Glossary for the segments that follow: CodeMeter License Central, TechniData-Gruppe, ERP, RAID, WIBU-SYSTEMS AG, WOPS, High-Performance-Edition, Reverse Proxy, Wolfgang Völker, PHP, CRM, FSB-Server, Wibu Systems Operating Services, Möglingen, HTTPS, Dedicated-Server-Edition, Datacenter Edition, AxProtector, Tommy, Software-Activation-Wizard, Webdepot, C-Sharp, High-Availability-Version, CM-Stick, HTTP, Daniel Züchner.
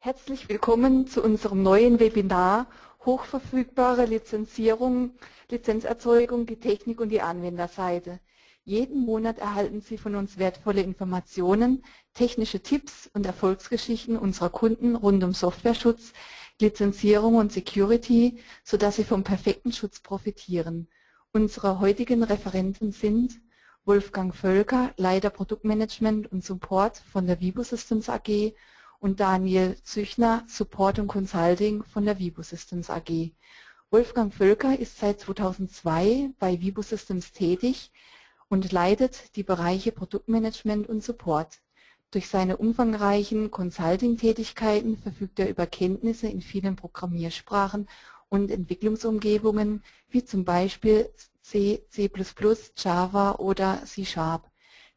Herzlich willkommen zu unserem neuen Webinar Hochverfügbare Lizenzierung, Lizenzerzeugung, die Technik und die Anwenderseite. Jeden Monat erhalten Sie von uns wertvolle Informationen, technische Tipps und Erfolgsgeschichten unserer Kunden rund um Softwareschutz, Lizenzierung und Security, sodass Sie vom perfekten Schutz profitieren. Unsere heutigen Referenten sind Wolfgang Völker, Leiter Produktmanagement und Support von der WIBU Systems AG, und Daniel Züchner, Support und Consulting von der WIBU Systems AG. Wolfgang Völker ist seit 2002 bei WIBU Systems tätig und leitet die Bereiche Produktmanagement und Support. Durch seine umfangreichen Consulting-Tätigkeiten verfügt er über Kenntnisse in vielen Programmiersprachen und Entwicklungsumgebungen, wie zum Beispiel C, C++, Java oder C-Sharp.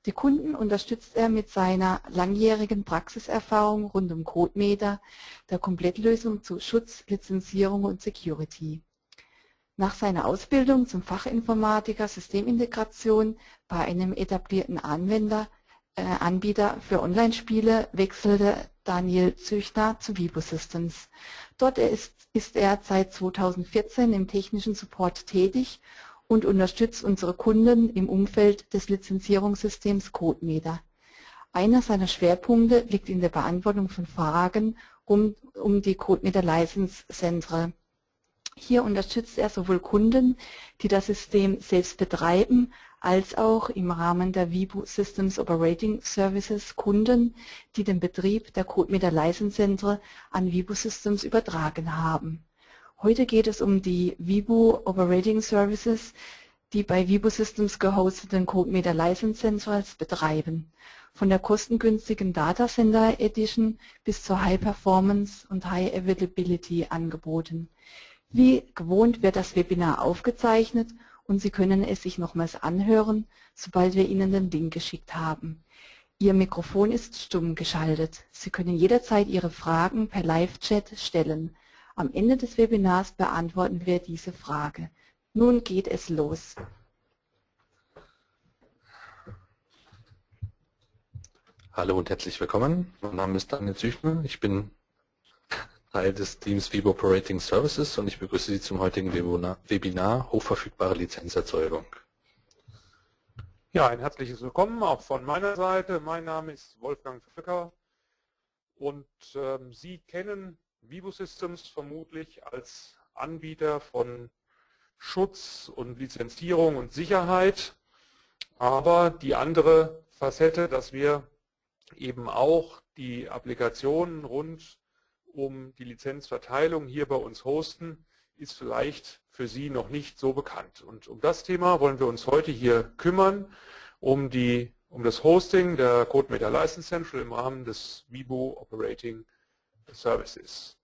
Die Kunden unterstützt er mit seiner langjährigen Praxiserfahrung rund um CodeMeter, der Komplettlösung zu Schutz, Lizenzierung und Security. Nach seiner Ausbildung zum Fachinformatiker Systemintegration bei einem etablierten Anbieter für Online-Spiele wechselte Daniel Züchner zu WIBU Systems. Dort ist er seit 2014 im technischen Support tätig und unterstützt unsere Kunden im Umfeld des Lizenzierungssystems CodeMeter. Einer seiner Schwerpunkte liegt in der Beantwortung von Fragen rund um die CodeMeter License Centre. Hier unterstützt er sowohl Kunden, die das System selbst betreiben, als auch im Rahmen der Wibu Systems Operating Services Kunden, die den Betrieb der CodeMeter License Centre an Wibu Systems übertragen haben. Heute geht es um die Wibu Operating Services, die bei Wibu Systems gehosteten CodeMeter License Centers betreiben. Von der kostengünstigen Datacenter Edition bis zur High-Performance- und High-Availability-Angeboten. Wie gewohnt wird das Webinar aufgezeichnet und Sie können es sich nochmals anhören, sobald wir Ihnen den Link geschickt haben. Ihr Mikrofon ist stumm geschaltet. Sie können jederzeit Ihre Fragen per Live-Chat stellen. Am Ende des Webinars beantworten wir diese Frage. Nun geht es los. Hallo und herzlich willkommen. Mein Name ist Daniel Züchner. Ich bin Teil des Teams Wibu Operating Services und ich begrüße Sie zum heutigen Webinar Hochverfügbare Lizenzerzeugung. Ja, ein herzliches Willkommen auch von meiner Seite. Mein Name ist Wolfgang Völker und Sie kennen WIBU Systems vermutlich als Anbieter von Schutz und Lizenzierung und Sicherheit, aber die andere Facette, dass wir eben auch die Applikationen rund um die Lizenzverteilung hier bei uns hosten, ist vielleicht für Sie noch nicht so bekannt. Und um das Thema wollen wir uns heute hier kümmern, um das Hosting der CodeMeter License Central im Rahmen des WIBU Operating Services.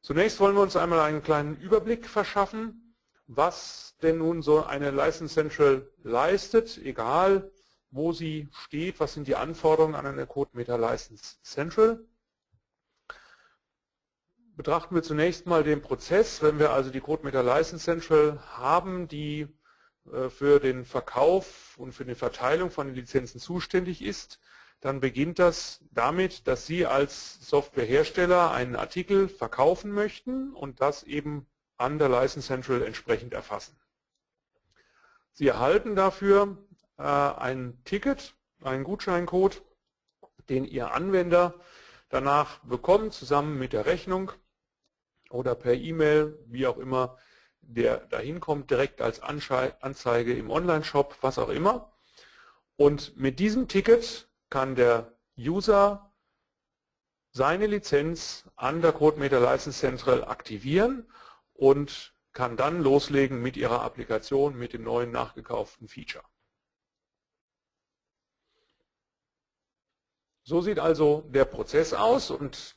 Zunächst wollen wir uns einmal einen kleinen Überblick verschaffen, was denn nun so eine License Central leistet, egal wo sie steht, was sind die Anforderungen an eine CodeMeter License Central. Betrachten wir zunächst mal den Prozess, wenn wir also die CodeMeter License Central haben, die für den Verkauf und für die Verteilung von den Lizenzen zuständig ist, dann beginnt das damit, dass Sie als Softwarehersteller einen Artikel verkaufen möchten und das eben an der License Central entsprechend erfassen. Sie erhalten dafür ein Ticket, einen Gutscheincode, den Ihr Anwender danach bekommt, zusammen mit der Rechnung oder per E-Mail, wie auch immer der dahin kommt, direkt als Anzeige im Online-Shop, was auch immer. Und mit diesem Ticket kann der User seine Lizenz an der CodeMeter License Central aktivieren und kann dann loslegen mit ihrer Applikation, mit dem neuen nachgekauften Feature. So sieht also der Prozess aus und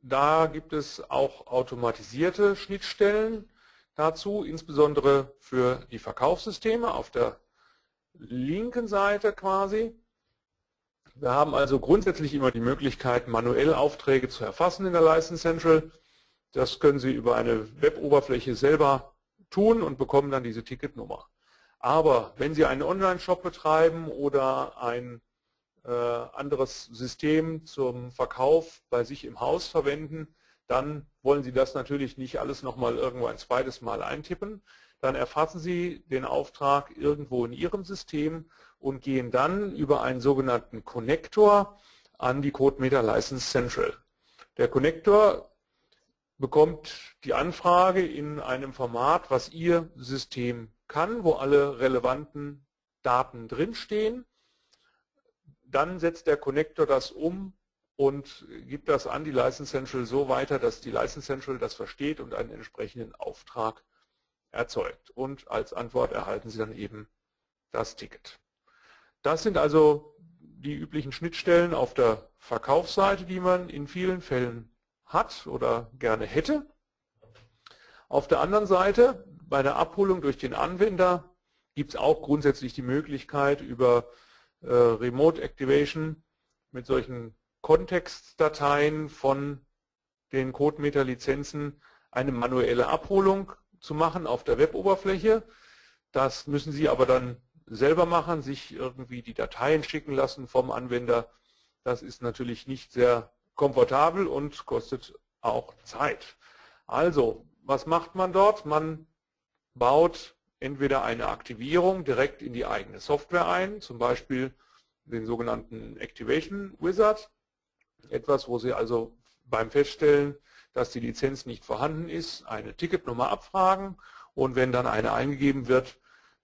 da gibt es auch automatisierte Schnittstellen dazu, insbesondere für die Verkaufssysteme auf der linken Seite quasi. Wir haben also grundsätzlich immer die Möglichkeit, manuell Aufträge zu erfassen in der License Central. Das können Sie über eine Web-Oberfläche selber tun und bekommen dann diese Ticketnummer. Aber wenn Sie einen Online-Shop betreiben oder ein anderes System zum Verkauf bei sich im Haus verwenden, dann wollen Sie das natürlich nicht alles nochmal irgendwo ein zweites Mal eintippen. Dann erfassen Sie den Auftrag irgendwo in Ihrem System und gehen dann über einen sogenannten Konnektor an die CodeMeter License Central. Der Konnektor bekommt die Anfrage in einem Format, was Ihr System kann, wo alle relevanten Daten drinstehen. Dann setzt der Konnektor das um und gibt das an die License Central so weiter, dass die License Central das versteht und einen entsprechenden Auftrag erzeugt. Und als Antwort erhalten Sie dann eben das Ticket. Das sind also die üblichen Schnittstellen auf der Verkaufsseite, die man in vielen Fällen hat oder gerne hätte. Auf der anderen Seite, bei der Abholung durch den Anwender, gibt es auch grundsätzlich die Möglichkeit, über Remote Activation mit solchen Kontextdateien von den CodeMeter-Lizenzen eine manuelle Abholung zu machen auf der Web-Oberfläche. Das müssen Sie aber dann selber machen, sich irgendwie die Dateien schicken lassen vom Anwender. Das ist natürlich nicht sehr komfortabel und kostet auch Zeit. Also, was macht man dort? Man baut entweder eine Aktivierung direkt in die eigene Software ein, zum Beispiel den sogenannten Activation-Wizard, etwas, wo Sie also beim Feststellen, dass die Lizenz nicht vorhanden ist, eine Ticketnummer abfragen und wenn dann eine eingegeben wird,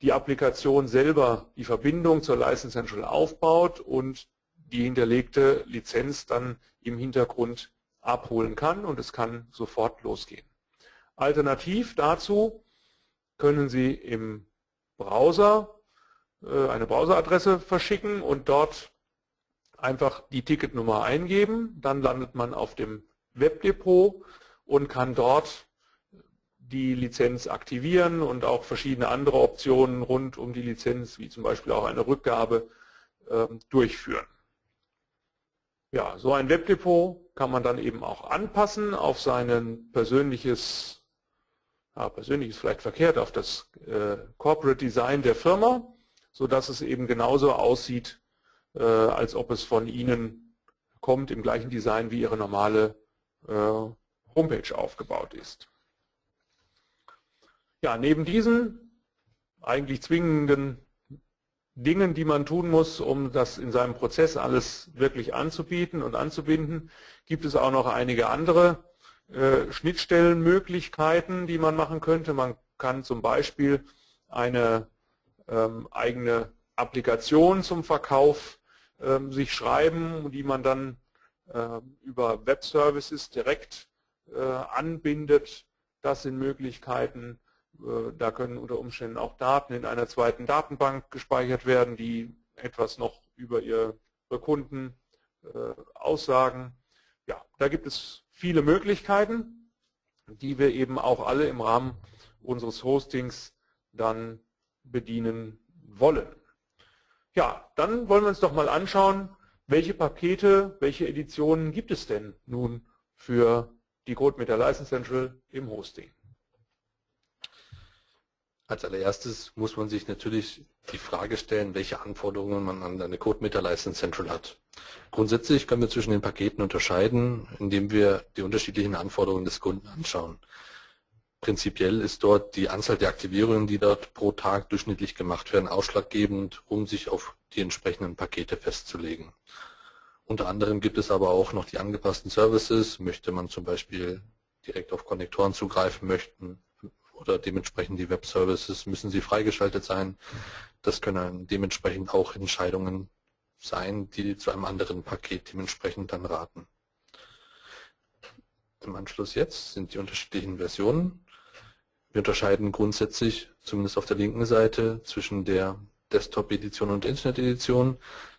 die Applikation selber die Verbindung zur License Central aufbaut und die hinterlegte Lizenz dann im Hintergrund abholen kann und es kann sofort losgehen. Alternativ dazu können Sie im Browser eine Browseradresse verschicken und dort einfach die Ticketnummer eingeben. Dann landet man auf dem Webdepot und kann dort die Lizenz aktivieren und auch verschiedene andere Optionen rund um die Lizenz, wie zum Beispiel auch eine Rückgabe, durchführen. Ja, so ein Webdepot kann man dann eben auch anpassen auf sein persönliches, vielleicht verkehrt, auf das Corporate Design der Firma, sodass es eben genauso aussieht, als ob es von Ihnen kommt, im gleichen Design wie Ihre normale Homepage aufgebaut ist. Ja, neben diesen eigentlich zwingenden Dingen, die man tun muss, um das in seinem Prozess alles wirklich anzubieten und anzubinden, gibt es auch noch einige andere Schnittstellenmöglichkeiten, die man machen könnte. Man kann zum Beispiel eine eigene Applikation zum Verkauf sich schreiben, die man dann über Web-Services direkt anbindet. Das sind Möglichkeiten. Da können unter Umständen auch Daten in einer zweiten Datenbank gespeichert werden, die etwas noch über Ihre Kunden aussagen. Ja, da gibt es viele Möglichkeiten, die wir eben auch alle im Rahmen unseres Hostings dann bedienen wollen. Ja, dann wollen wir uns doch mal anschauen, welche Pakete, welche Editionen gibt es denn nun für die CodeMeter License Central im Hosting? Als allererstes muss man sich natürlich die Frage stellen, welche Anforderungen man an eine CodeMeter License Central hat. Grundsätzlich können wir zwischen den Paketen unterscheiden, indem wir die unterschiedlichen Anforderungen des Kunden anschauen. Prinzipiell ist dort die Anzahl der Aktivierungen, die dort pro Tag durchschnittlich gemacht werden, ausschlaggebend, um sich auf die entsprechenden Pakete festzulegen. Unter anderem gibt es aber auch noch die angepassten Services, möchte man zum Beispiel direkt auf Konnektoren zugreifen möchten, oder dementsprechend die Web-Services, müssen sie freigeschaltet sein. Das können dementsprechend auch Entscheidungen sein, die zu einem anderen Paket dementsprechend dann raten. Im Anschluss jetzt sind die unterschiedlichen Versionen. Wir unterscheiden grundsätzlich, zumindest auf der linken Seite, zwischen der Desktop-Edition und Internet-Edition.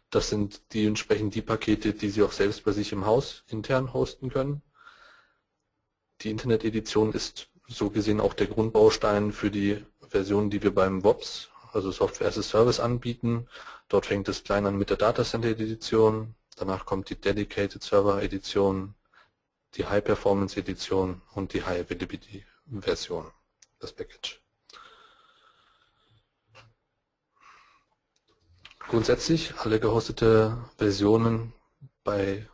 Das sind dementsprechend die Pakete, die Sie auch selbst bei sich im Haus intern hosten können. Die Internet-Edition ist so gesehen auch der Grundbaustein für die Version, die wir beim WOPS, also Software as a Service, anbieten. Dort fängt es klein an mit der Datacenter Edition, danach kommt die Dedicated-Server-Edition, die High-Performance-Edition und die High-Availability-Version, das Package. Grundsätzlich alle gehostete Versionen bei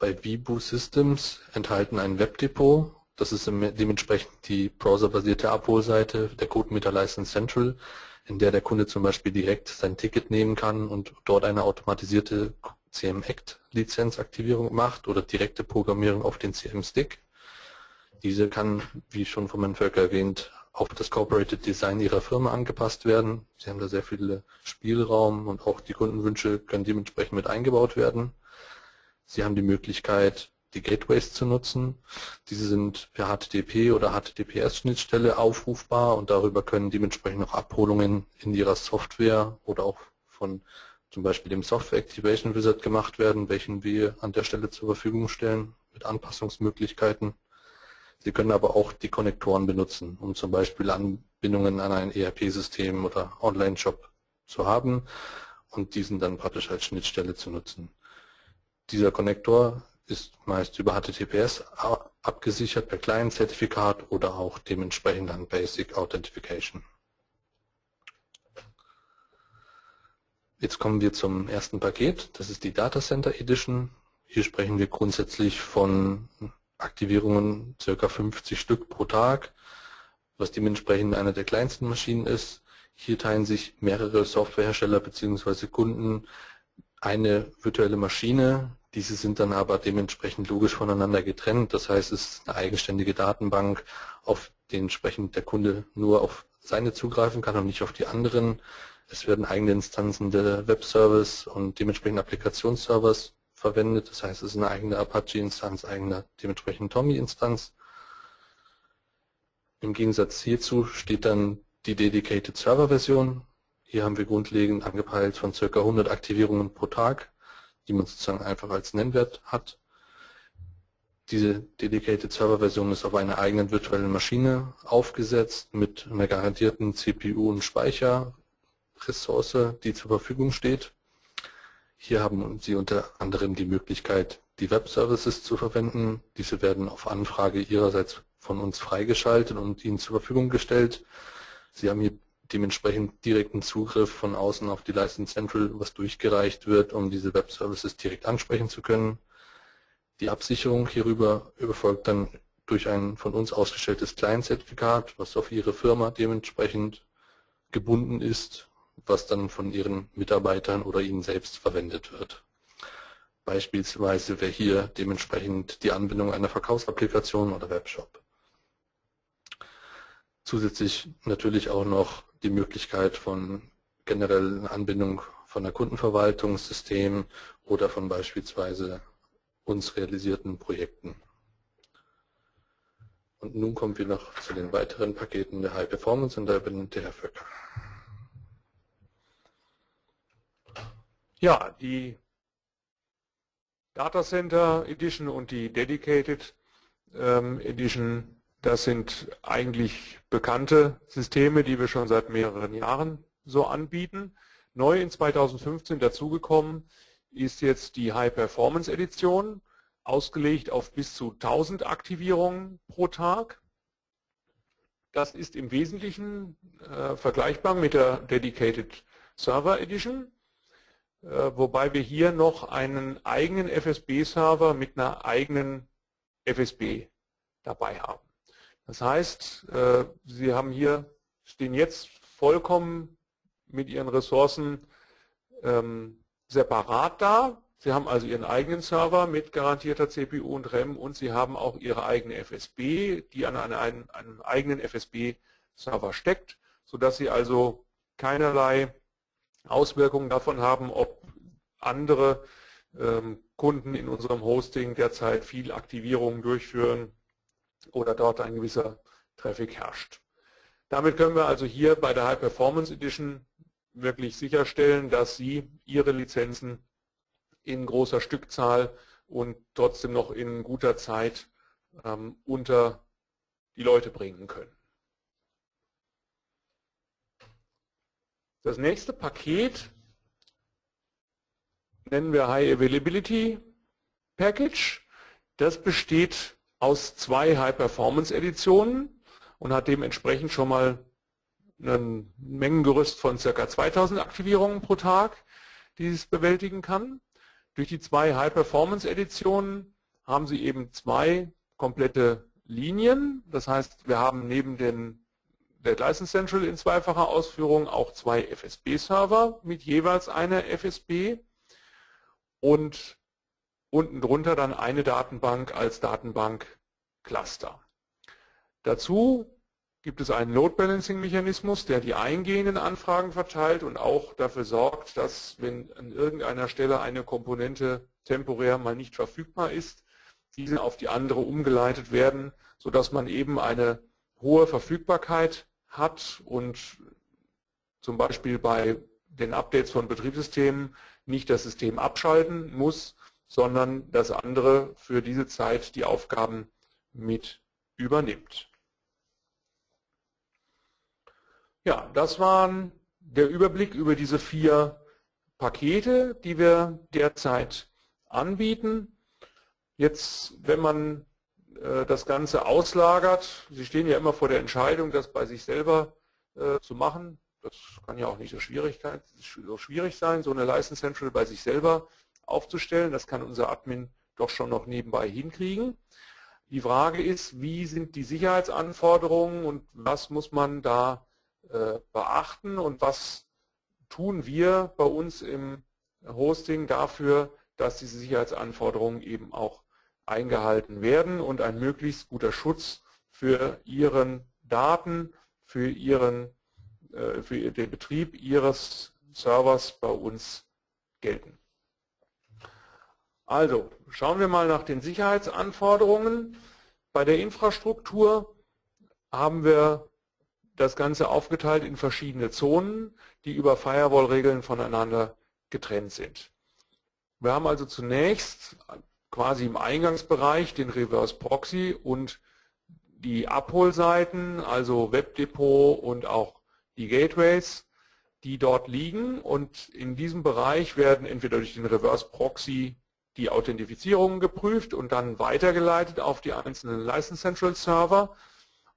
Wibu Systems enthalten ein Webdepot. Das ist dementsprechend die browserbasierte Abholseite der CodeMeter License Central, in der der Kunde zum Beispiel direkt sein Ticket nehmen kann und dort eine automatisierte CM-Act-Lizenzaktivierung macht oder direkte Programmierung auf den CM-Stick. Diese kann, wie schon von Herrn Völker erwähnt, auf das Corporate Design Ihrer Firma angepasst werden. Sie haben da sehr viel Spielraum und auch die Kundenwünsche können dementsprechend mit eingebaut werden. Sie haben die Möglichkeit, die Gateways zu nutzen. Diese sind per HTTP oder HTTPS-Schnittstelle aufrufbar und darüber können dementsprechend auch Abholungen in Ihrer Software oder auch von zum Beispiel dem Software-Activation-Wizard gemacht werden, welchen wir an der Stelle zur Verfügung stellen mit Anpassungsmöglichkeiten. Sie können aber auch die Konnektoren benutzen, um zum Beispiel Anbindungen an ein ERP-System oder Online-Shop zu haben und diesen dann praktisch als Schnittstelle zu nutzen. Dieser Konnektor ist meist über HTTPS abgesichert per Client-Zertifikat oder auch dementsprechend an Basic Authentication. Jetzt kommen wir zum ersten Paket, das ist die Datacenter Edition. Hier sprechen wir grundsätzlich von Aktivierungen ca. 50 Stück pro Tag, was dementsprechend eine der kleinsten Maschinen ist. Hier teilen sich mehrere Softwarehersteller bzw. Kunden eine virtuelle Maschine. Diese sind dann aber dementsprechend logisch voneinander getrennt. Das heißt, es ist eine eigenständige Datenbank, auf die entsprechend der Kunde nur auf seine zugreifen kann und nicht auf die anderen. Es werden eigene Instanzen der Webservice und dementsprechend Applikationsservers verwendet, das heißt, es ist eine eigene Apache-Instanz, eigene dementsprechend Tommy-Instanz. Im Gegensatz hierzu steht dann die Dedicated-Server-Version. Hier haben wir grundlegend angepeilt von ca. 100 Aktivierungen pro Tag, die man sozusagen einfach als Nennwert hat. Diese Dedicated-Server-Version ist auf einer eigenen virtuellen Maschine aufgesetzt mit einer garantierten CPU- und Speicherressource, die zur Verfügung steht. Hier haben Sie unter anderem die Möglichkeit, die Web-Services zu verwenden. Diese werden auf Anfrage Ihrerseits von uns freigeschaltet und Ihnen zur Verfügung gestellt. Sie haben hier dementsprechend direkten Zugriff von außen auf die License Central, was durchgereicht wird, um diese Web-Services direkt ansprechen zu können. Die Absicherung hierüber erfolgt dann durch ein von uns ausgestelltes Client-Zertifikat, was auf Ihre Firma dementsprechend gebunden ist, was dann von Ihren Mitarbeitern oder Ihnen selbst verwendet wird. Beispielsweise wäre hier dementsprechend die Anbindung einer Verkaufsapplikation oder Webshop. Zusätzlich natürlich auch noch die Möglichkeit von generellen Anbindung von der Kundenverwaltungssystem oder von beispielsweise uns realisierten Projekten. Und nun kommen wir noch zu den weiteren Paketen der High Performance und da übernimmt der Herr Völker. Ja, die Datacenter Edition und die Dedicated Edition, das sind eigentlich bekannte Systeme, die wir schon seit mehreren Jahren so anbieten. Neu in 2015 dazugekommen ist jetzt die High-Performance-Edition, ausgelegt auf bis zu 1000 Aktivierungen pro Tag. Das ist im Wesentlichen vergleichbar mit der Dedicated Server Edition, wobei wir hier noch einen eigenen FSB-Server mit einer eigenen FSB dabei haben. Das heißt, Sie haben hier, stehen jetzt vollkommen mit Ihren Ressourcen separat da. Sie haben also Ihren eigenen Server mit garantierter CPU und RAM und Sie haben auch Ihre eigene FSB, die an einem eigenen FSB-Server steckt, sodass Sie also keinerlei Auswirkungen davon haben, ob andere Kunden in unserem Hosting derzeit viel Aktivierungen durchführen oder dort ein gewisser Traffic herrscht. Damit können wir also hier bei der High Performance Edition wirklich sicherstellen, dass Sie Ihre Lizenzen in großer Stückzahl und trotzdem noch in guter Zeit unter die Leute bringen können. Das nächste Paket nennen wir High-Availability-Package. Das besteht aus 2 High-Performance-Editionen und hat dementsprechend schon mal ein Mengengerüst von ca. 2000 Aktivierungen pro Tag. dieses bewältigen kann. Durch die zwei High-Performance-Editionen haben Sie eben zwei komplette Linien. Das heißt, wir haben neben den CodeMeter License Central in zweifacher Ausführung auch zwei FSB-Server mit jeweils einer FSB und unten drunter dann eine Datenbank als Datenbank-Cluster. Dazu gibt es einen Load-Balancing-Mechanismus, der die eingehenden Anfragen verteilt und auch dafür sorgt, dass, wenn an irgendeiner Stelle eine Komponente temporär mal nicht verfügbar ist, diese auf die andere umgeleitet werden, sodass man eben eine hohe Verfügbarkeit hat und zum Beispiel bei den Updates von Betriebssystemen nicht das System abschalten muss, sondern das andere für diese Zeit die Aufgaben mit übernimmt. Ja, das war der Überblick über diese vier Pakete, die wir derzeit anbieten. Jetzt, wenn man das Ganze auslagert, Sie stehen ja immer vor der Entscheidung, das bei sich selber zu machen. Das kann ja auch nicht so schwierig sein, so eine License Central bei sich selber aufzustellen. Das kann unser Admin doch schon noch nebenbei hinkriegen. Die Frage ist, wie sind die Sicherheitsanforderungen und was muss man da beachten und was tun wir bei uns im Hosting dafür, dass diese Sicherheitsanforderungen eben auch eingehalten werden und ein möglichst guter Schutz für Ihren Daten, für den Betrieb Ihres Servers bei uns gelten. Also, schauen wir mal nach den Sicherheitsanforderungen. Bei der Infrastruktur haben wir das Ganze aufgeteilt in verschiedene Zonen, die über Firewall-Regeln voneinander getrennt sind. Wir haben also zunächst quasi im Eingangsbereich den Reverse Proxy und die Abholseiten, also Webdepot und auch die Gateways, die dort liegen. Und in diesem Bereich werden entweder durch den Reverse Proxy die Authentifizierungen geprüft und dann weitergeleitet auf die einzelnen License Central Server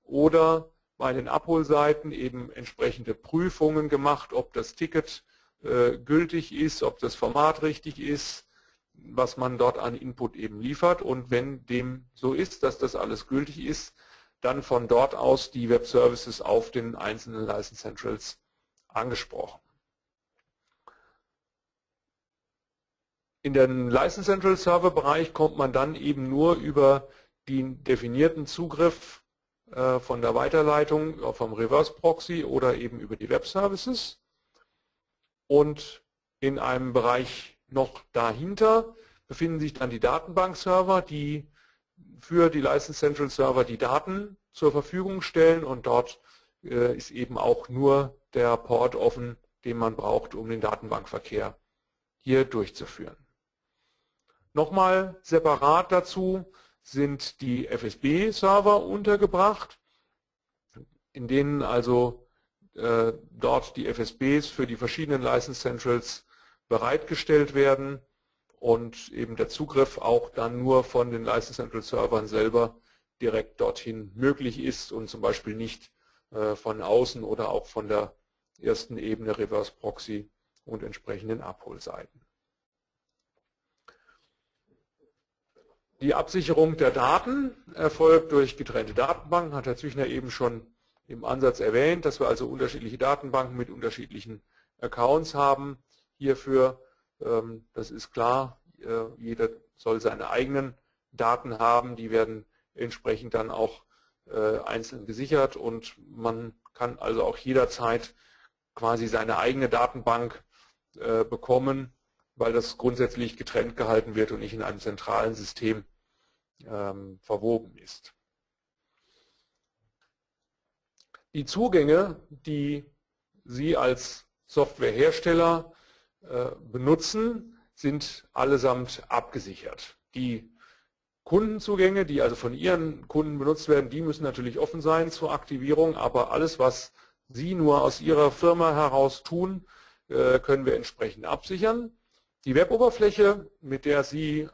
oder bei den Abholseiten eben entsprechende Prüfungen gemacht, ob das Ticket gültig ist, ob das Format richtig ist, was man dort an Input eben liefert, und wenn dem so ist, dass das alles gültig ist, dann von dort aus die Web Services auf den einzelnen License Centrals angesprochen. In den License Central Server Bereich kommt man dann eben nur über den definierten Zugriff von der Weiterleitung, vom Reverse Proxy oder eben über die Web Services, und in einem Bereich noch dahinter befinden sich dann die Datenbank-Server, die für die License Central Server die Daten zur Verfügung stellen, und dort ist eben auch nur der Port offen, den man braucht, um den Datenbankverkehr hier durchzuführen. Nochmal separat dazu sind die FSB-Server untergebracht, in denen also dort die FSBs für die verschiedenen License Centrals bereitgestellt werden und eben der Zugriff auch dann nur von den License Central Servern selber direkt dorthin möglich ist und zum Beispiel nicht von außen oder auch von der ersten Ebene Reverse Proxy und entsprechenden Abholseiten. Die Absicherung der Daten erfolgt durch getrennte Datenbanken, hat Herr Züchner eben schon im Ansatz erwähnt, dass wir also unterschiedliche Datenbanken mit unterschiedlichen Accounts haben. Hierfür, das ist klar, jeder soll seine eigenen Daten haben, die werden entsprechend dann auch einzeln gesichert, und man kann also auch jederzeit quasi seine eigene Datenbank bekommen, weil das grundsätzlich getrennt gehalten wird und nicht in einem zentralen System verwoben ist. Die Zugänge, die Sie als Softwarehersteller benutzen, sind allesamt abgesichert. Die Kundenzugänge, die also von Ihren Kunden benutzt werden, die müssen natürlich offen sein zur Aktivierung, aber alles, was Sie nur aus Ihrer Firma heraus tun, können wir entsprechend absichern. Die Weboberfläche, mit der Sie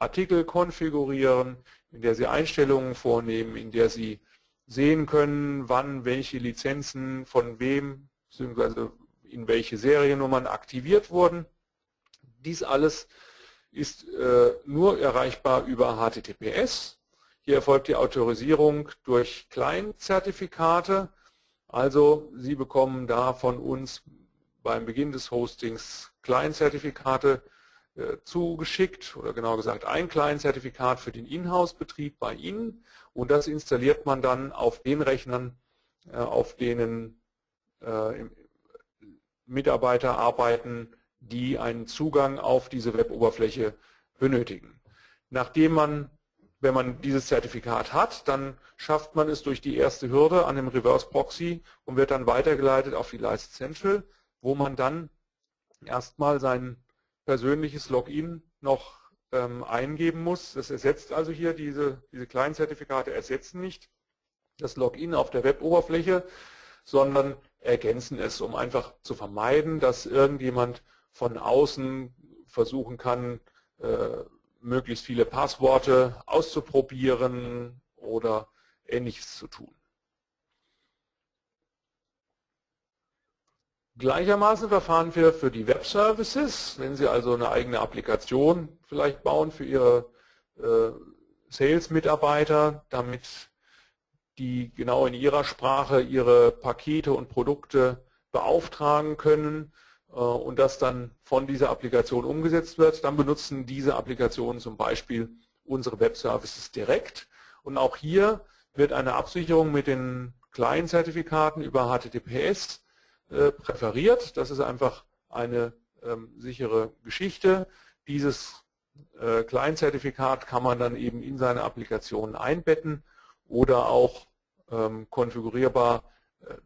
Artikel konfigurieren, in der Sie Einstellungen vornehmen, in der Sie sehen können, wann welche Lizenzen von wem bzw. in welche Seriennummern aktiviert wurden. Dies alles ist nur erreichbar über HTTPS. Hier erfolgt die Autorisierung durch Client-Zertifikate. Also Sie bekommen da von uns beim Beginn des Hostings Client-Zertifikate zugeschickt, oder genauer gesagt ein Client-Zertifikat für den Inhouse-Betrieb bei Ihnen, und das installiert man dann auf den Rechnern, auf denen Mitarbeiter arbeiten, die einen Zugang auf diese Web-Oberfläche benötigen. Nachdem man, wenn man dieses Zertifikat hat, dann schafft man es durch die erste Hürde an dem Reverse Proxy und wird dann weitergeleitet auf die License Central, wo man dann erstmal sein persönliches Login noch eingeben muss. Das ersetzt also hier, diese kleinen Zertifikate ersetzen nicht das Login auf der Web-Oberfläche, sondern ergänzen es, um einfach zu vermeiden, dass irgendjemand von außen versuchen kann, möglichst viele Passworte auszuprobieren oder Ähnliches zu tun. Gleichermaßen verfahren wir für die Web-Services. Wenn Sie also eine eigene Applikation vielleicht bauen für Ihre Sales-Mitarbeiter, damit die genau in ihrer Sprache ihre Pakete und Produkte beauftragen können und das dann von dieser Applikation umgesetzt wird, dann benutzen diese Applikationen zum Beispiel unsere Web-Services direkt. Und auch hier wird eine Absicherung mit den Client-Zertifikaten über HTTPS präferiert. Das ist einfach eine sichere Geschichte. Dieses Client-Zertifikat kann man dann eben in seine Applikation einbetten oder auch konfigurierbar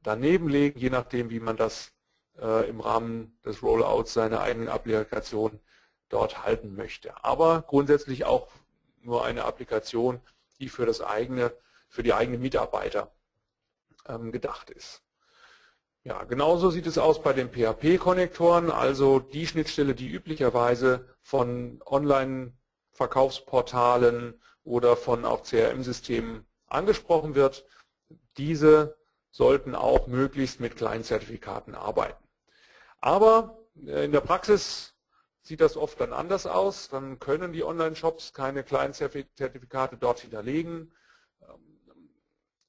daneben legen, je nachdem, wie man das im Rahmen des Rollouts seiner eigenen Applikation dort halten möchte. Aber grundsätzlich auch nur eine Applikation, die für die eigenen Mitarbeiter gedacht ist. Ja, genauso sieht es aus bei den PHP-Konnektoren, also die Schnittstelle, die üblicherweise von Online-Verkaufsportalen oder von auch CRM-Systemen angesprochen wird. Diese sollten auch möglichst mit Client-Zertifikaten arbeiten. Aber in der Praxis sieht das oft dann anders aus. Dann können die Online-Shops keine Client-Zertifikate dort hinterlegen.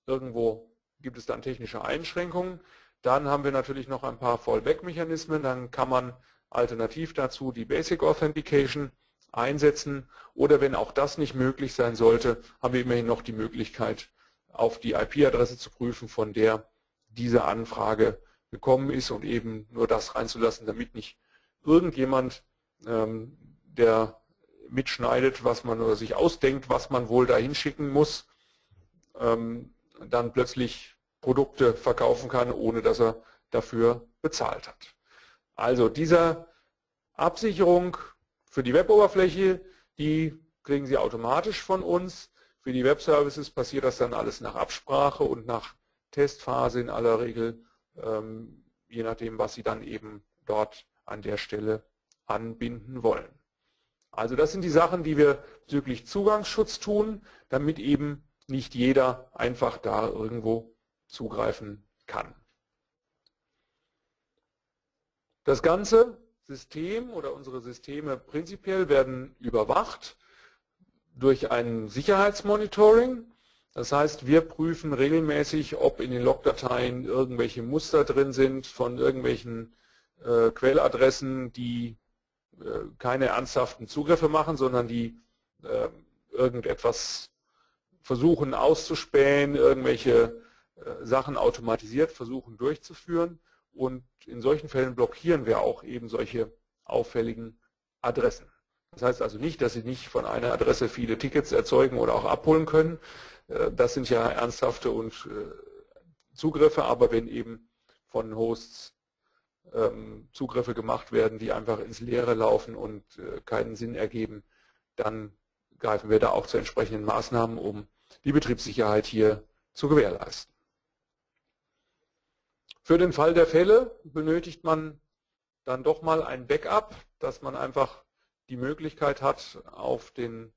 Irgendwo gibt es dann technische Einschränkungen. Dann haben wir natürlich noch ein paar Fallback-Mechanismen. Dann kann man alternativ dazu die Basic Authentication einsetzen, oder wenn auch das nicht möglich sein sollte, haben wir immerhin noch die Möglichkeit, auf die IP-Adresse zu prüfen, von der diese Anfrage gekommen ist, und eben nur das reinzulassen, damit nicht irgendjemand, der mitschneidet, was man, oder sich ausdenkt, was man wohl dahin schicken muss, dann plötzlich Produkte verkaufen kann, ohne dass er dafür bezahlt hat. Also diese Absicherung für die Web-Oberfläche, die kriegen Sie automatisch von uns. Für die Web-Services passiert das dann alles nach Absprache und nach Testphase in aller Regel, je nachdem, was Sie dann eben dort an der Stelle anbinden wollen. Also das sind die Sachen, die wir bezüglich Zugangsschutz tun, damit eben nicht jeder einfach da irgendwo zugreifen kann. Das Ganze System oder unsere Systeme prinzipiell werden überwacht durch ein Sicherheitsmonitoring. Das heißt, wir prüfen regelmäßig, ob in den Logdateien irgendwelche Muster drin sind von irgendwelchen Quelladressen, die keine ernsthaften Zugriffe machen, sondern die irgendetwas versuchen auszuspähen, irgendwelche Sachen automatisiert versuchen durchzuführen. Und in solchen Fällen blockieren wir auch eben solche auffälligen Adressen. Das heißt also nicht, dass Sie nicht von einer Adresse viele Tickets erzeugen oder auch abholen können. Das sind ja ernsthafte Zugriffe, aber wenn eben von Hosts Zugriffe gemacht werden, die einfach ins Leere laufen und keinen Sinn ergeben, dann greifen wir da auch zu entsprechenden Maßnahmen, um die Betriebssicherheit hier zu gewährleisten. Für den Fall der Fälle benötigt man dann doch mal ein Backup, dass man einfach die Möglichkeit hat, auf den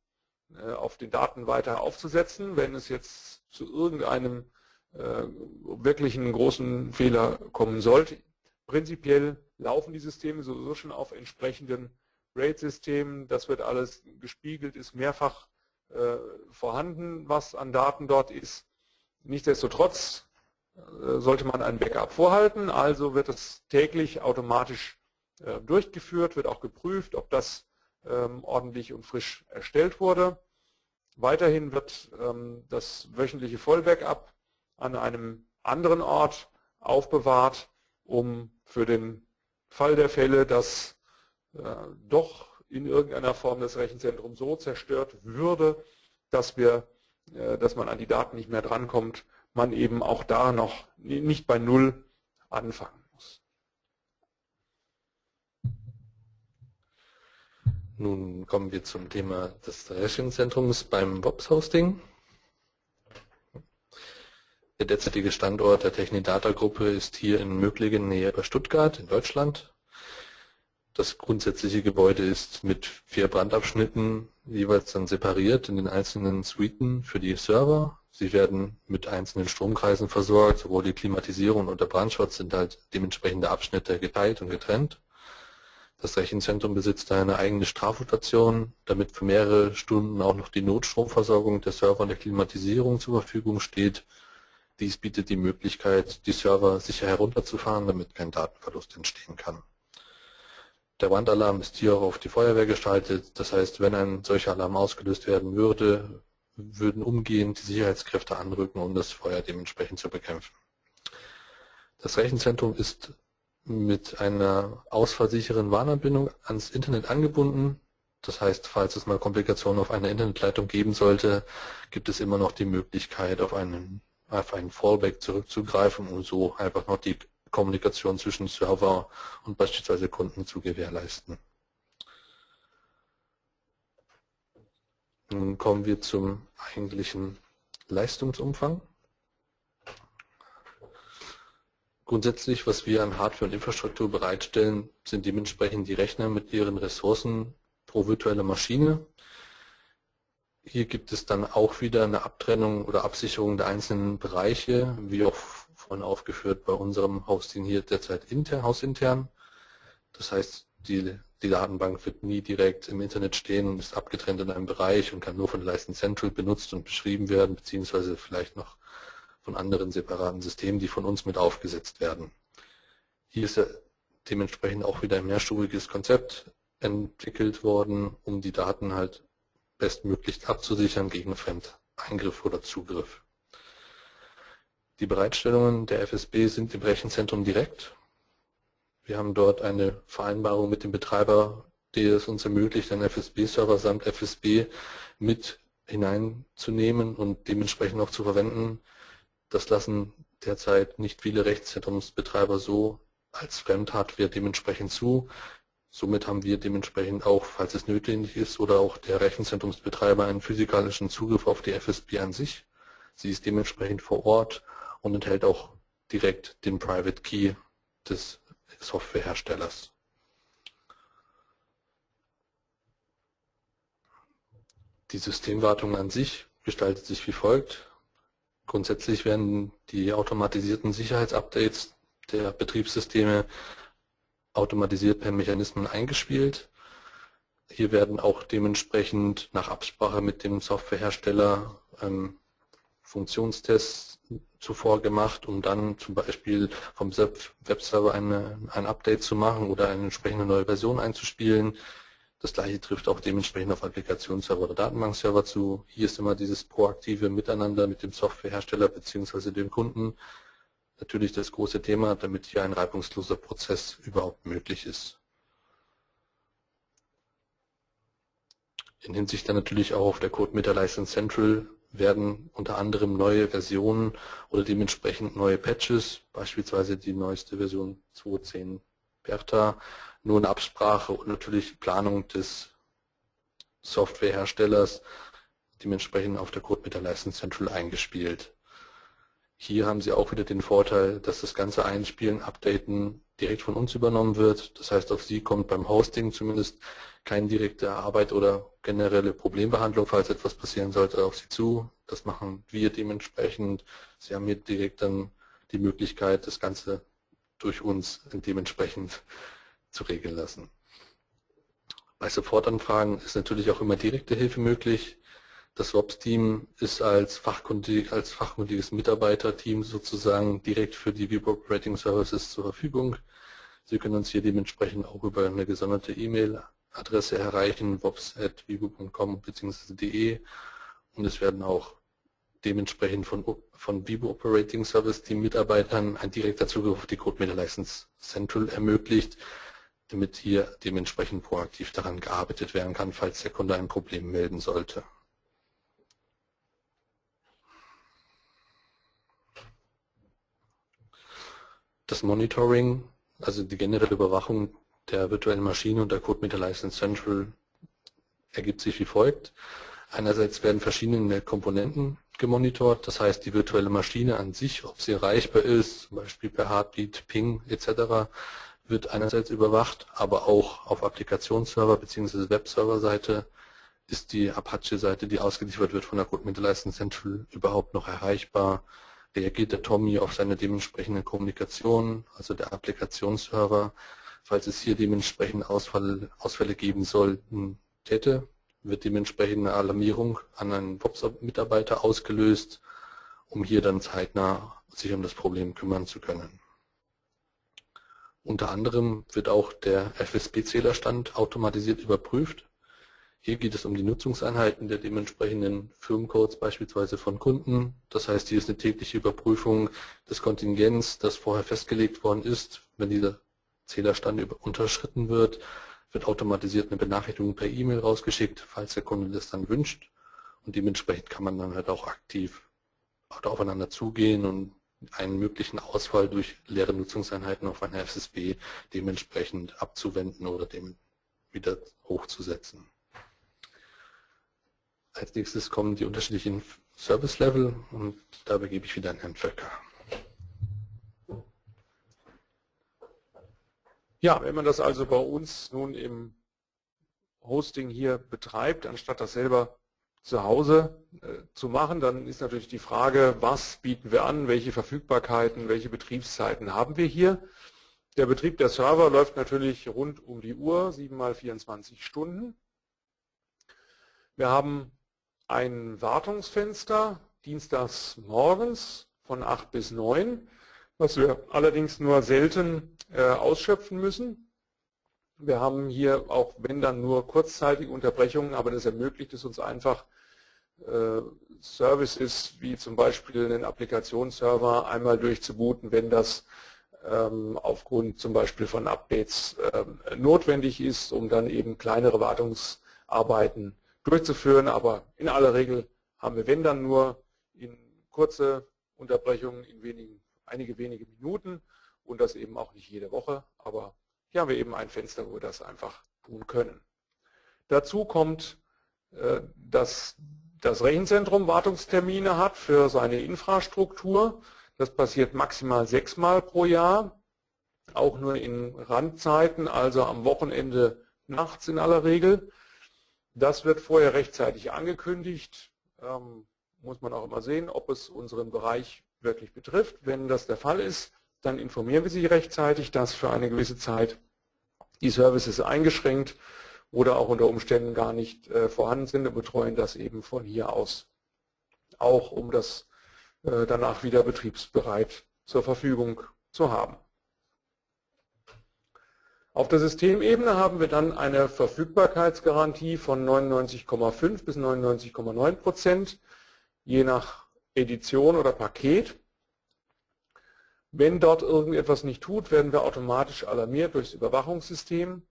Daten weiter aufzusetzen, wenn es jetzt zu irgendeinem wirklichen großen Fehler kommen sollte. Prinzipiell laufen die Systeme sowieso schon auf entsprechenden RAID-Systemen. Das wird alles gespiegelt, ist mehrfach vorhanden, was an Daten dort ist. Nichtsdestotrotz sollte man ein Backup vorhalten, also wird das täglich automatisch durchgeführt, wird auch geprüft, ob das ordentlich und frisch erstellt wurde. Weiterhin wird das wöchentliche Vollbackup an einem anderen Ort aufbewahrt, um für den Fall der Fälle, dass doch in irgendeiner Form das Rechenzentrum so zerstört würde, dass man an die Daten nicht mehr drankommt, man eben auch da noch nicht bei Null anfangen muss. Nun kommen wir zum Thema des Rechenzentrums beim WOPS-Hosting. Der derzeitige Standort der TechniData-Gruppe ist hier in Möglingen, näher bei Stuttgart in Deutschland. Das grundsätzliche Gebäude ist mit 4 Brandabschnitten jeweils dann separiert in den einzelnen Suiten für die Server. Sie werden mit einzelnen Stromkreisen versorgt, sowohl die Klimatisierung und der Brandschutz sind halt dementsprechende Abschnitte geteilt und getrennt. Das Rechenzentrum besitzt eine eigene Strafstation, damit für mehrere Stunden auch noch die Notstromversorgung der Server und der Klimatisierung zur Verfügung steht. Dies bietet die Möglichkeit, die Server sicher herunterzufahren, damit kein Datenverlust entstehen kann. Der Brandalarm ist hier auch auf die Feuerwehr gestaltet. Das heißt, wenn ein solcher Alarm ausgelöst werden würde, würden umgehend die Sicherheitskräfte anrücken, um das Feuer dementsprechend zu bekämpfen. Das Rechenzentrum ist mit einer ausfallsicheren WAN-Anbindung ans Internet angebunden. Das heißt, falls es mal Komplikationen auf einer Internetleitung geben sollte, gibt es immer noch die Möglichkeit, auf einen Fallback zurückzugreifen, um so einfach noch die Kommunikation zwischen Server und beispielsweise Kunden zu gewährleisten. Nun kommen wir zum eigentlichen Leistungsumfang. Grundsätzlich, was wir an Hardware und Infrastruktur bereitstellen, sind dementsprechend die Rechner mit ihren Ressourcen pro virtuelle Maschine. Hier gibt es dann auch wieder eine Abtrennung oder Absicherung der einzelnen Bereiche, wie auch vorhin aufgeführt bei unserem Hosting hier derzeit hausintern. Das heißt, die Datenbank wird nie direkt im Internet stehen und ist abgetrennt in einem Bereich und kann nur von License Central benutzt und beschrieben werden, beziehungsweise vielleicht noch von anderen separaten Systemen, die von uns mit aufgesetzt werden. Hier ist ja dementsprechend auch wieder ein mehrstufiges Konzept entwickelt worden, um die Daten halt bestmöglich abzusichern gegen Fremdeingriff oder Zugriff. Die Bereitstellungen der FSB sind im Rechenzentrum direkt. Wir haben dort eine Vereinbarung mit dem Betreiber, die es uns ermöglicht, einen FSB-Server samt FSB mit hineinzunehmen und dementsprechend auch zu verwenden. Das lassen derzeit nicht viele Rechenzentrumsbetreiber so als Fremdhardware dementsprechend zu. Somit haben wir dementsprechend auch, falls es nötig ist, oder auch der Rechenzentrumsbetreiber einen physikalischen Zugriff auf die FSB an sich. Sie ist dementsprechend vor Ort und enthält auch direkt den Private Key des Softwareherstellers. Die Systemwartung an sich gestaltet sich wie folgt. Grundsätzlich werden die automatisierten Sicherheitsupdates der Betriebssysteme automatisiert per Mechanismen eingespielt. Hier werden auch dementsprechend nach Absprache mit dem Softwarehersteller Funktionstests zuvor gemacht, um dann zum Beispiel vom Webserver ein Update zu machen oder eine entsprechende neue Version einzuspielen. Das gleiche trifft auch dementsprechend auf Applikationsserver oder Datenbankserver zu. Hier ist immer dieses proaktive Miteinander mit dem Softwarehersteller bzw. dem Kunden natürlich das große Thema, damit hier ein reibungsloser Prozess überhaupt möglich ist. In Hinsicht dann natürlich auch auf der CodeMeter License Central werden unter anderem neue Versionen oder dementsprechend neue Patches, beispielsweise die neueste Version 2.10 Bertha, nur in Absprache und natürlich Planung des Softwareherstellers dementsprechend auf der CodeMeter License Central eingespielt. Hier haben Sie auch wieder den Vorteil, dass das ganze Einspielen, Updaten direkt von uns übernommen wird. Das heißt, auf Sie kommt beim Hosting zumindest keine direkte Arbeit oder generelle Problembehandlung, falls etwas passieren sollte, auf Sie zu. Das machen wir dementsprechend. Sie haben hier direkt dann die Möglichkeit, das Ganze durch uns dementsprechend zu regeln lassen. Bei Supportanfragen ist natürlich auch immer direkte Hilfe möglich. Das WOPS-Team ist als fachkundiges Mitarbeiterteam sozusagen direkt für die Wibu Operating Services zur Verfügung. Sie können uns hier dementsprechend auch über eine gesonderte E-Mail-Adresse erreichen, wops@wibu.com bzw. de, und es werden auch dementsprechend von Wibu Operating Service Team Mitarbeitern ein direkter Zugriff auf die CodeMeter License Central ermöglicht, damit hier dementsprechend proaktiv daran gearbeitet werden kann, falls der Kunde ein Problem melden sollte. Das Monitoring, also die generelle Überwachung der virtuellen Maschine und der CodeMeter License Central, ergibt sich wie folgt. Einerseits werden verschiedene Komponenten gemonitort, das heißt die virtuelle Maschine an sich, ob sie erreichbar ist, zum Beispiel per Heartbeat, Ping etc., wird einerseits überwacht, aber auch auf Applikationsserver bzw. Webserver-Seite ist die Apache-Seite, die ausgeliefert wird von der CodeMeter License Central, überhaupt noch erreichbar. Reagiert der Tommy auf seine dementsprechende Kommunikation, also der Applikationsserver, falls es hier dementsprechend Ausfälle geben sollten, wird dementsprechend eine Alarmierung an einen WOPS-Mitarbeiter ausgelöst, um hier dann zeitnah sich um das Problem kümmern zu können. Unter anderem wird auch der FSB-Zählerstand automatisiert überprüft. Hier geht es um die Nutzungseinheiten der dementsprechenden Firmencodes, beispielsweise von Kunden. Das heißt, hier ist eine tägliche Überprüfung des Kontingents, das vorher festgelegt worden ist. Wenn dieser Zählerstand unterschritten wird, wird automatisiert eine Benachrichtigung per E-Mail rausgeschickt, falls der Kunde das dann wünscht. Und dementsprechend kann man dann halt auch aktiv aufeinander zugehen und einen möglichen Ausfall durch leere Nutzungseinheiten auf einer FSB dementsprechend abzuwenden oder dem wieder hochzusetzen. Als nächstes kommen die unterschiedlichen Service-Level und dabei gebe ich wieder an Herrn Völker. Ja, wenn man das also bei uns nun im Hosting hier betreibt, anstatt das selber zu Hause zu machen, dann ist natürlich die Frage, was bieten wir an, welche Verfügbarkeiten, welche Betriebszeiten haben wir hier. Der Betrieb der Server läuft natürlich rund um die Uhr, 7×24 Stunden. Wir haben ein Wartungsfenster dienstags morgens von 8 bis 9, was wir allerdings nur selten ausschöpfen müssen. Wir haben hier auch, wenn dann nur kurzzeitige Unterbrechungen, aber das ermöglicht es uns einfach, Services wie zum Beispiel den Applikationsserver einmal durchzubooten, wenn das aufgrund zum Beispiel von Updates notwendig ist, um dann eben kleinere Wartungsarbeiten durchzuführen. Aber in aller Regel haben wir, wenn dann nur, in kurze Unterbrechungen in einige wenige Minuten und das eben auch nicht jede Woche, aber hier haben wir eben ein Fenster, wo wir das einfach tun können. Dazu kommt, dass das Rechenzentrum Wartungstermine hat für seine Infrastruktur. Das passiert maximal 6-mal pro Jahr, auch nur in Randzeiten, also am Wochenende nachts in aller Regel. Das wird vorher rechtzeitig angekündigt, muss man auch immer sehen, ob es unseren Bereich wirklich betrifft. Wenn das der Fall ist, dann informieren wir Sie rechtzeitig, dass für eine gewisse Zeit die Services eingeschränkt oder auch unter Umständen gar nicht vorhanden sind und betreuen das eben von hier aus, auch um das danach wieder betriebsbereit zur Verfügung zu haben. Auf der Systemebene haben wir dann eine Verfügbarkeitsgarantie von 99,5 bis 99,9%, je nach Edition oder Paket. Wenn dort irgendetwas nicht tut, werden wir automatisch alarmiert durchs Überwachungssystem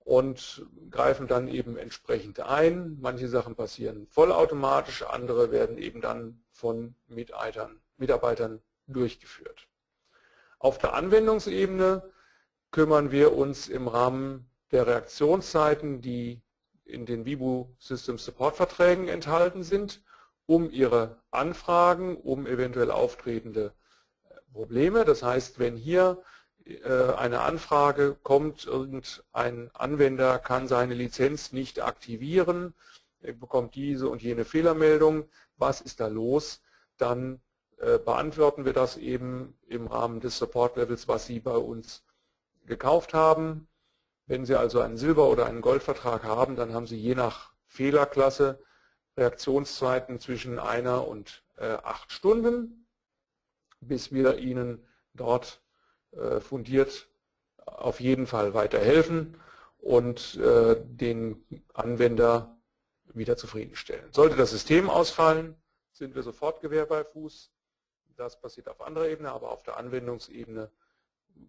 und greifen dann eben entsprechend ein. Manche Sachen passieren vollautomatisch, andere werden eben dann von Mitarbeitern durchgeführt. Auf der Anwendungsebene kümmern wir uns im Rahmen der Reaktionszeiten, die in den Wibu Systems Support Verträgen enthalten sind, um ihre Anfragen, um eventuell auftretende Probleme. Das heißt, wenn hier eine Anfrage kommt, irgendein Anwender kann seine Lizenz nicht aktivieren, er bekommt diese und jene Fehlermeldung, was ist da los, dann beantworten wir das eben im Rahmen des Support-Levels, was Sie bei uns gekauft haben. Wenn Sie also einen Silber- oder einen Goldvertrag haben, dann haben Sie je nach Fehlerklasse Reaktionszeiten zwischen 1 und 8 Stunden, bis wir Ihnen dort fundiert auf jeden Fall weiterhelfen und den Anwender wieder zufriedenstellen. Sollte das System ausfallen, sind wir sofort Gewehr bei Fuß. Das passiert auf anderer Ebene, aber auf der Anwendungsebene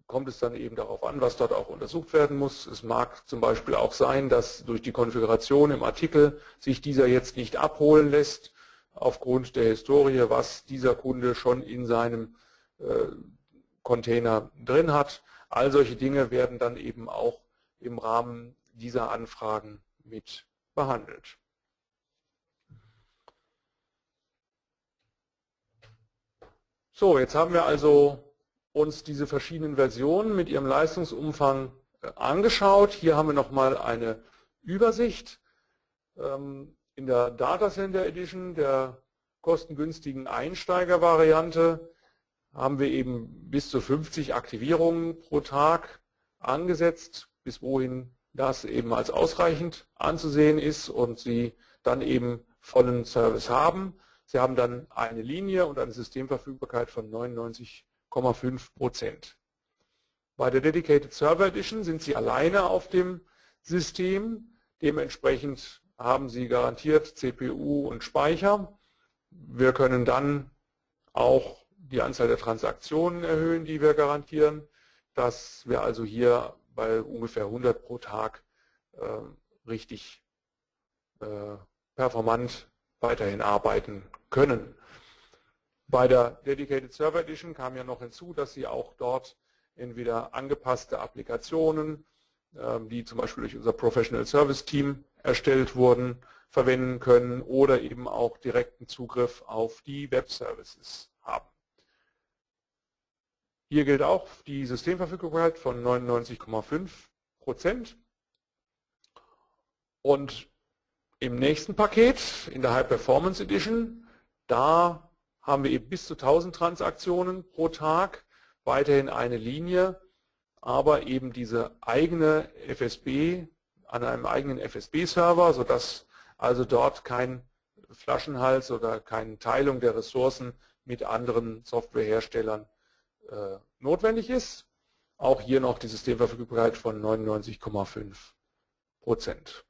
kommt es dann eben darauf an, was dort auch untersucht werden muss. Es mag zum Beispiel auch sein, dass durch die Konfiguration im Artikel sich dieser jetzt nicht abholen lässt, aufgrund der Historie, was dieser Kunde schon in seinem Container drin hat. All solche Dinge werden dann eben auch im Rahmen dieser Anfragen mit behandelt. So, jetzt haben wir also uns diese verschiedenen Versionen mit ihrem Leistungsumfang angeschaut. Hier haben wir nochmal eine Übersicht in der Datacenter Edition, der kostengünstigen Einsteigervariante, haben wir eben bis zu 50 Aktivierungen pro Tag angesetzt, bis wohin das eben als ausreichend anzusehen ist und Sie dann eben vollen Service haben. Sie haben dann eine Linie und eine Systemverfügbarkeit von 99,5%. Bei der Dedicated-Server-Edition sind Sie alleine auf dem System. Dementsprechend haben Sie garantiert CPU und Speicher. Wir können dann auch die Anzahl der Transaktionen erhöhen, die wir garantieren, dass wir also hier bei ungefähr 100 pro Tag richtig performant weiterhin arbeiten können. Bei der Dedicated Server Edition kam ja noch hinzu, dass Sie auch dort entweder angepasste Applikationen, die zum Beispiel durch unser Professional Service Team erstellt wurden, verwenden können oder eben auch direkten Zugriff auf die Web Services haben. Hier gilt auch die Systemverfügbarkeit von 99,5%. Und im nächsten Paket, in der High-Performance Edition, da haben wir eben bis zu 1000 Transaktionen pro Tag, weiterhin eine Linie, aber eben diese eigene FSB an einem eigenen FSB-Server, sodass also dort kein Flaschenhals oder keine Teilung der Ressourcen mit anderen Softwareherstellern notwendig ist. Auch hier noch die Systemverfügbarkeit von 99,5%.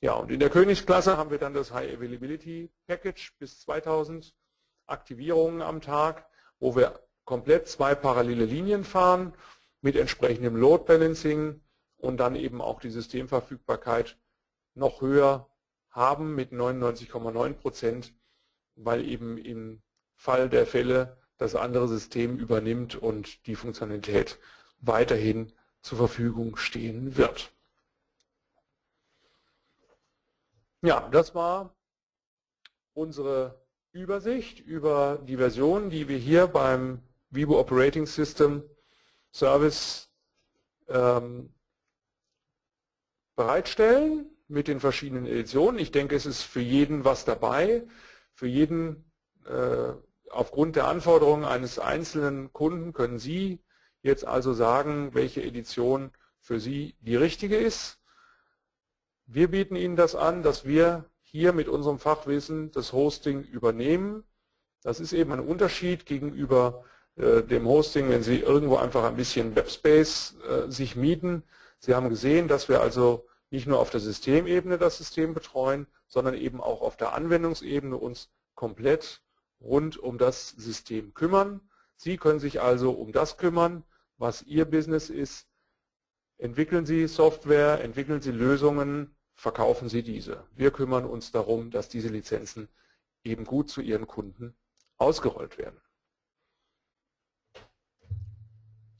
Ja, und in der Königsklasse haben wir dann das High-Availability-Package bis 2000 Aktivierungen am Tag, wo wir komplett 2 parallele Linien fahren mit entsprechendem Load Balancing und dann eben auch die Systemverfügbarkeit noch höher haben mit 99,9%, weil eben im Fall der Fälle das andere System übernimmt und die Funktionalität weiterhin zur Verfügung stehen wird. Ja, das war unsere Übersicht über die Version, die wir hier beim Wibu Operating System Service bereitstellen mit den verschiedenen Editionen. Ich denke, es ist für jeden was dabei, für jeden aufgrund der Anforderungen eines einzelnen Kunden können Sie jetzt also sagen, welche Edition für Sie die richtige ist. Wir bieten Ihnen das an, dass wir hier mit unserem Fachwissen das Hosting übernehmen. Das ist eben ein Unterschied gegenüber dem Hosting, wenn Sie irgendwo einfach ein bisschen Webspace sich mieten. Sie haben gesehen, dass wir also nicht nur auf der Systemebene das System betreuen, sondern eben auch auf der Anwendungsebene uns komplett rund um das System kümmern. Sie können sich also um das kümmern, was Ihr Business ist. Entwickeln Sie Software, entwickeln Sie Lösungen, verkaufen Sie diese. Wir kümmern uns darum, dass diese Lizenzen eben gut zu Ihren Kunden ausgerollt werden.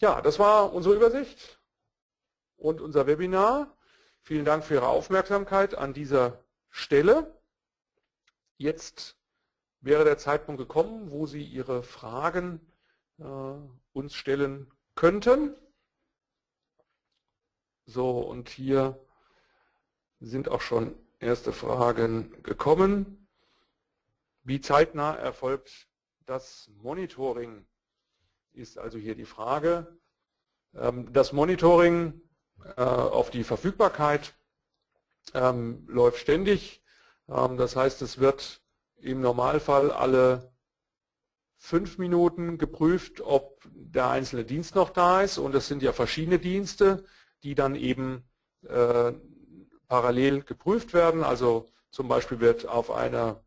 Ja, das war unsere Übersicht und unser Webinar. Vielen Dank für Ihre Aufmerksamkeit an dieser Stelle. Jetzt wäre der Zeitpunkt gekommen, wo Sie Ihre Fragen uns stellen könnten. So, und hier sind auch schon erste Fragen gekommen. Wie zeitnah erfolgt das Monitoring ist also hier die Frage. Das Monitoring auf die Verfügbarkeit läuft ständig. Das heißt, es wird im Normalfall alle 5 Minuten geprüft, ob der einzelne Dienst noch da ist. Und das sind ja verschiedene Dienste, die dann eben parallel geprüft werden. Also zum Beispiel wird auf einer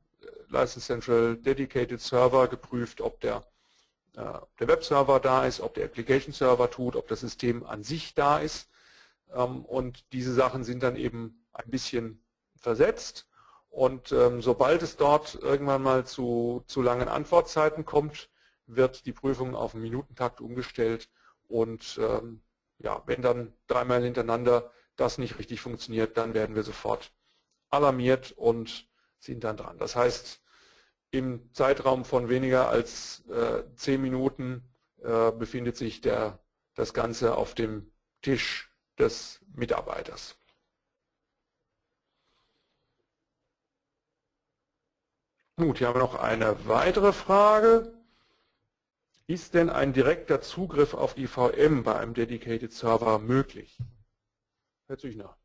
License Central Dedicated-Server geprüft, ob der Webserver da ist, ob der Application-Server tut, ob das System an sich da ist. Und diese Sachen sind dann eben ein bisschen versetzt. Und sobald es dort irgendwann mal zu langen Antwortzeiten kommt, wird die Prüfung auf einen Minutentakt umgestellt. Und ja, wenn dann 3-mal hintereinander das nicht richtig funktioniert, dann werden wir sofort alarmiert und sind dann dran. Das heißt, im Zeitraum von weniger als 10 Minuten befindet sich das Ganze auf dem Tisch des Mitarbeiters. Gut, hier haben wir noch eine weitere Frage. Ist denn ein direkter Zugriff auf die VM bei einem Dedicated Server möglich? Herr Züchner.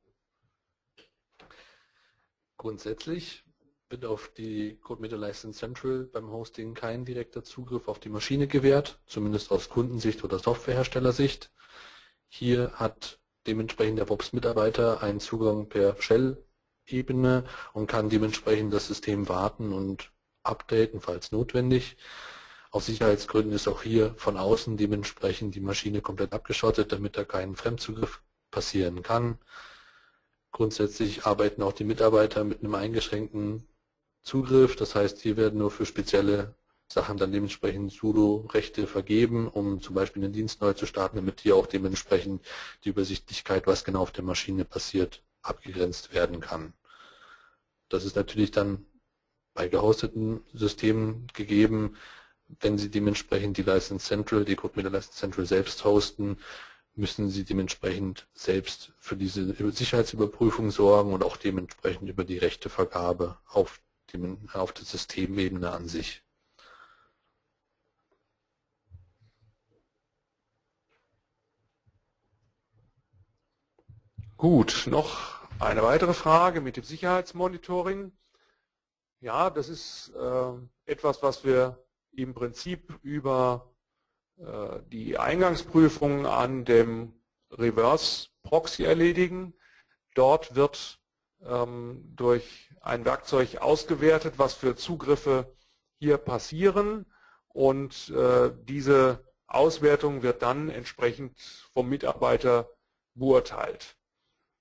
Grundsätzlich wird auf die CodeMeter License Central beim Hosting kein direkter Zugriff auf die Maschine gewährt, zumindest aus Kundensicht oder Softwareherstellersicht. Hier hat dementsprechend der WOPS-Mitarbeiter einen Zugang per Shell Ebene und kann dementsprechend das System warten und updaten, falls notwendig. Aus Sicherheitsgründen ist auch hier von außen dementsprechend die Maschine komplett abgeschottet, damit da kein Fremdzugriff passieren kann. Grundsätzlich arbeiten auch die Mitarbeiter mit einem eingeschränkten Zugriff, das heißt, hier werden nur für spezielle Sachen dann dementsprechend Sudo-Rechte vergeben, um zum Beispiel den Dienst neu zu starten, damit hier auch dementsprechend die Übersichtlichkeit, was genau auf der Maschine passiert, abgegrenzt werden kann. Das ist natürlich dann bei gehosteten Systemen gegeben, wenn Sie dementsprechend die License Central, die CodeMeter License Central selbst hosten, müssen Sie dementsprechend selbst für diese Sicherheitsüberprüfung sorgen und auch dementsprechend über die Rechtevergabe auf der Systemebene an sich. Gut, noch eine weitere Frage mit dem Sicherheitsmonitoring. Ja, das ist etwas, was wir im Prinzip über die Eingangsprüfung an dem Reverse Proxy erledigen. Dort wird durch ein Werkzeug ausgewertet, was für Zugriffe hier passieren, und diese Auswertung wird dann entsprechend vom Mitarbeiter beurteilt.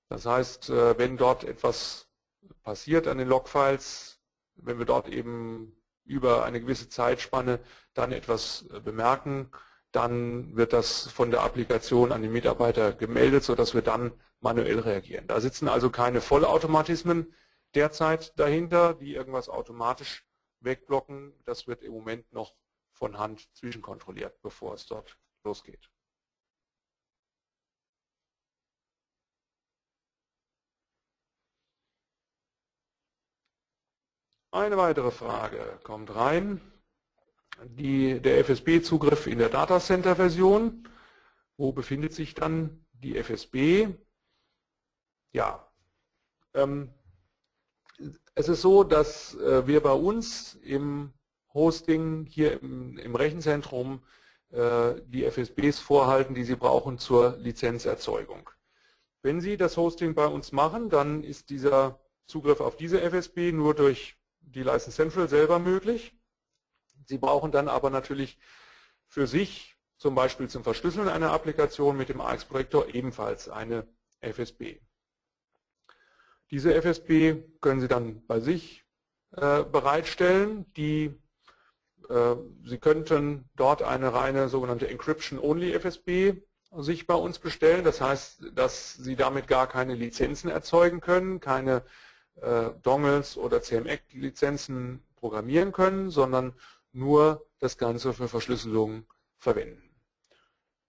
Das heißt, wenn dort etwas passiert an den Logfiles, wenn wir dort eben über eine gewisse Zeitspanne dann etwas bemerken, dann wird das von der Applikation an den Mitarbeiter gemeldet, sodass wir dann manuell reagieren. Da sitzen also keine Vollautomatismen derzeit dahinter, die irgendwas automatisch wegblocken. Das wird im Moment noch von Hand zwischenkontrolliert, bevor es dort losgeht. Eine weitere Frage kommt rein. Der FSB-Zugriff in der Datacenter-Version. Wo befindet sich dann die FSB? Ja, es ist so, dass wir bei uns im Hosting hier im Rechenzentrum die FSBs vorhalten, die Sie brauchen zur Lizenzerzeugung. Wenn Sie das Hosting bei uns machen, dann ist dieser Zugriff auf diese FSB nur durch die License Central selber möglich. Sie brauchen dann aber natürlich für sich, zum Beispiel zum Verschlüsseln einer Applikation mit dem AxProtector, ebenfalls eine FSB. Diese FSB können Sie dann bei sich bereitstellen. Sie könnten dort eine reine sogenannte Encryption-Only FSB sich bei uns bestellen. Das heißt, dass Sie damit gar keine Lizenzen erzeugen können, keine Dongles oder CM-Act-Lizenzen programmieren können, sondern nur das Ganze für Verschlüsselung verwenden.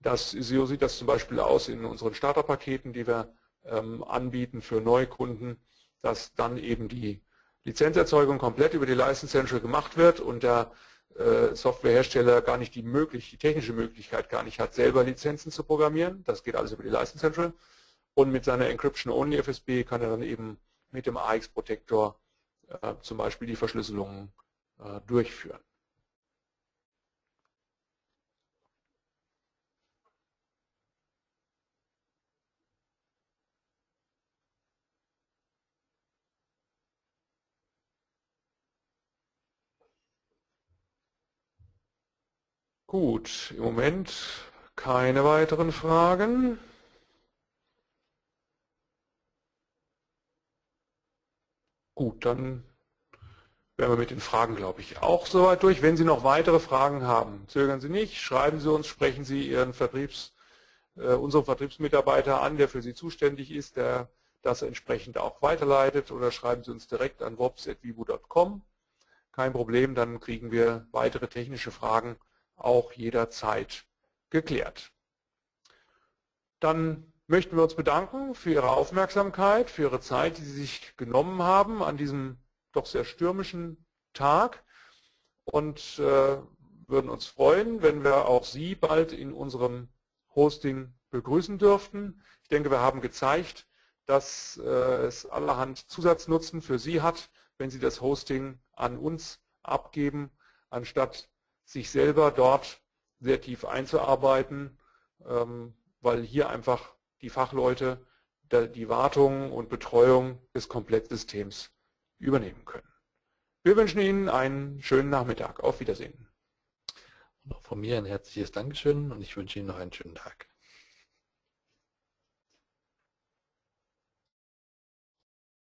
So sieht das zum Beispiel aus in unseren Starterpaketen, die wir anbieten für Neukunden, dass dann eben die Lizenzerzeugung komplett über die License Central gemacht wird und der Softwarehersteller gar nicht die technische Möglichkeit gar nicht hat, selber Lizenzen zu programmieren. Das geht alles über die License Central. Und mit seiner Encryption-Only FSB kann er dann eben mit dem AxProtector zum Beispiel die Verschlüsselungen durchführen. Gut, im Moment keine weiteren Fragen. Gut, dann wären wir mit den Fragen, glaube ich, auch soweit durch. Wenn Sie noch weitere Fragen haben, zögern Sie nicht, schreiben Sie uns, sprechen Sie Ihren unseren Vertriebsmitarbeiter an, der für Sie zuständig ist, der das entsprechend auch weiterleitet, oder schreiben Sie uns direkt an wops@wibu.com. Kein Problem, dann kriegen wir weitere technische Fragen auch jederzeit geklärt. Dann möchten wir uns bedanken für Ihre Aufmerksamkeit, für Ihre Zeit, die Sie sich genommen haben an diesem doch sehr stürmischen Tag, und würden uns freuen, wenn wir auch Sie bald in unserem Hosting begrüßen dürften. Ich denke, wir haben gezeigt, dass es allerhand Zusatznutzen für Sie hat, wenn Sie das Hosting an uns abgeben, anstatt sich selber dort sehr tief einzuarbeiten, weil hier einfach die Fachleute die Wartung und Betreuung des Komplettsystems übernehmen können. Wir wünschen Ihnen einen schönen Nachmittag. Auf Wiedersehen. Und auch von mir ein herzliches Dankeschön, und ich wünsche Ihnen noch einen schönen Tag.